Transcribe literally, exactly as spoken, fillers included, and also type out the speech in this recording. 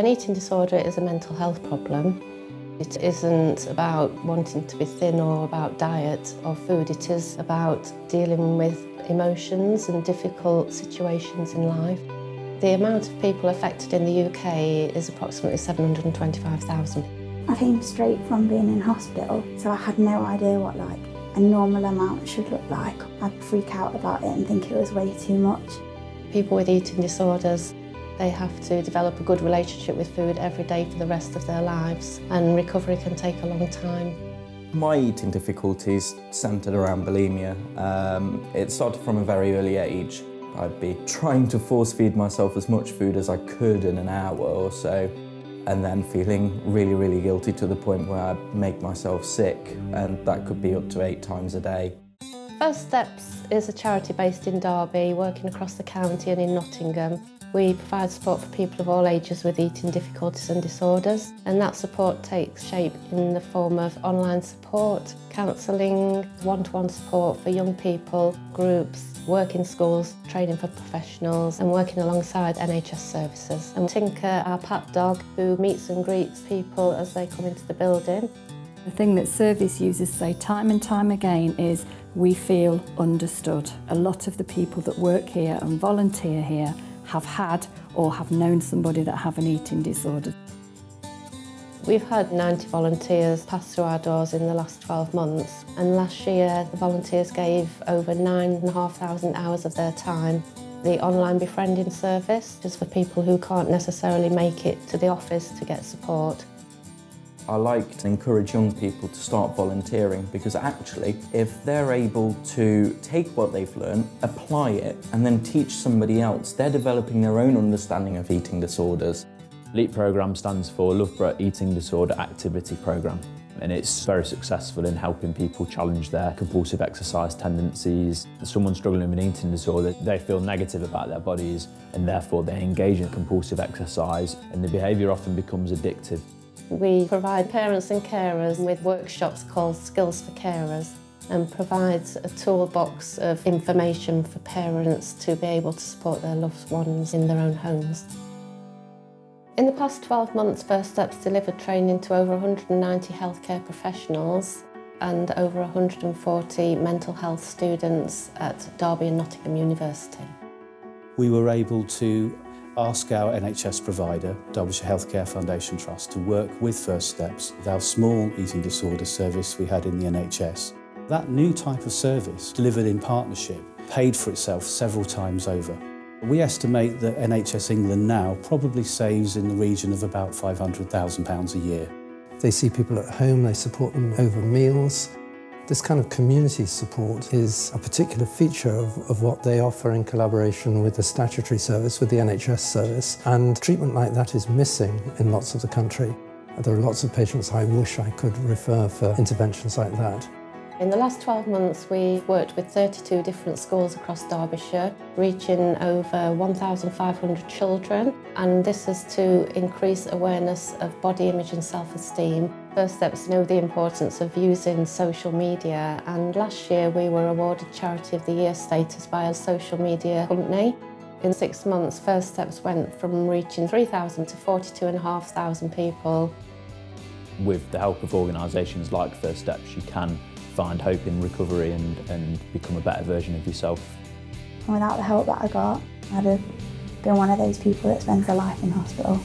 An eating disorder is a mental health problem. It isn't about wanting to be thin or about diet or food. It is about dealing with emotions and difficult situations in life. The amount of people affected in the U K is approximately seven hundred and twenty-five thousand. I came straight from being in hospital, so I had no idea what like a normal amount should look like. I'd freak out about it and think it was way too much. People with eating disorders, they have to develop a good relationship with food every day for the rest of their lives, and recovery can take a long time. My eating difficulties centred around bulimia. Um, it started from a very early age. I'd be trying to force feed myself as much food as I could in an hour or so, and then feeling really, really guilty to the point where I'd make myself sick, and that could be up to eight times a day. First Steps is a charity based in Derby, working across the county and in Nottingham. We provide support for people of all ages with eating difficulties and disorders, and that support takes shape in the form of online support, counselling, one-to-one support for young people, groups, work in schools, training for professionals, and working alongside N H S services. And Tinker, our pap dog, who meets and greets people as they come into the building. The thing that service users say time and time again is, we feel understood. A lot of the people that work here and volunteer here have had or have known somebody that have an eating disorder. We've had ninety volunteers pass through our doors in the last twelve months, and last year the volunteers gave over nine and a half thousand hours of their time. The online befriending service is for people who can't necessarily make it to the office to get support. I like to encourage young people to start volunteering, because actually if they're able to take what they've learned, apply it and then teach somebody else, they're developing their own understanding of eating disorders. LEAP programme stands for Loughborough Eating Disorder Activity Programme, and it's very successful in helping people challenge their compulsive exercise tendencies. If someone struggling with an eating disorder, they feel negative about their bodies and therefore they engage in compulsive exercise, and the behaviour often becomes addictive. We provide parents and carers with workshops called Skills for Carers, and provides a toolbox of information for parents to be able to support their loved ones in their own homes. In the past twelve months, First Steps delivered training to over one hundred and ninety healthcare professionals and over one hundred and forty mental health students at Derby and Nottingham University. We were able to ask our N H S provider, Derbyshire Healthcare Foundation Trust, to work with First Steps with our small eating disorder service we had in the N H S. That new type of service, delivered in partnership, paid for itself several times over. We estimate that N H S England now probably saves in the region of about five hundred thousand pounds a year. They see people at home, they support them over meals. This kind of community support is a particular feature of, of what they offer in collaboration with the statutory service, with the N H S service, and treatment like that is missing in lots of the country. There are lots of patients I wish I could refer for interventions like that. In the last twelve months, we've worked with thirty-two different schools across Derbyshire, reaching over one thousand five hundred children, and this is to increase awareness of body image and self-esteem. First Steps know the importance of using social media, and last year we were awarded Charity of the Year status by a social media company. In six months, First Steps went from reaching three thousand to forty-two thousand five hundred people. With the help of organisations like First Steps, you can find hope in recovery and, and become a better version of yourself. Without the help that I got, I'd have been one of those people that spends their life in hospital.